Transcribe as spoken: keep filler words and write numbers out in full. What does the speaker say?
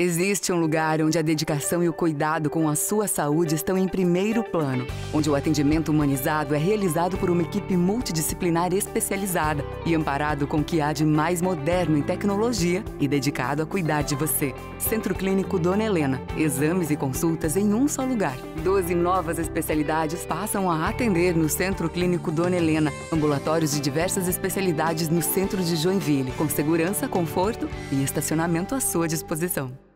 Existe um lugar onde a dedicação e o cuidado com a sua saúde estão em primeiro plano, onde o atendimento humanizado é realizado por uma equipe multidisciplinar especializada e amparado com o que há de mais moderno em tecnologia e dedicado a cuidar de você. Centro Clínico Dona Helena. Exames e consultas em um só lugar. doze novas especialidades passam a atender no Centro Clínico Dona Helena. Ambulatórios de diversas especialidades no centro de Joinville, com segurança, conforto e estacionamento à sua disposição.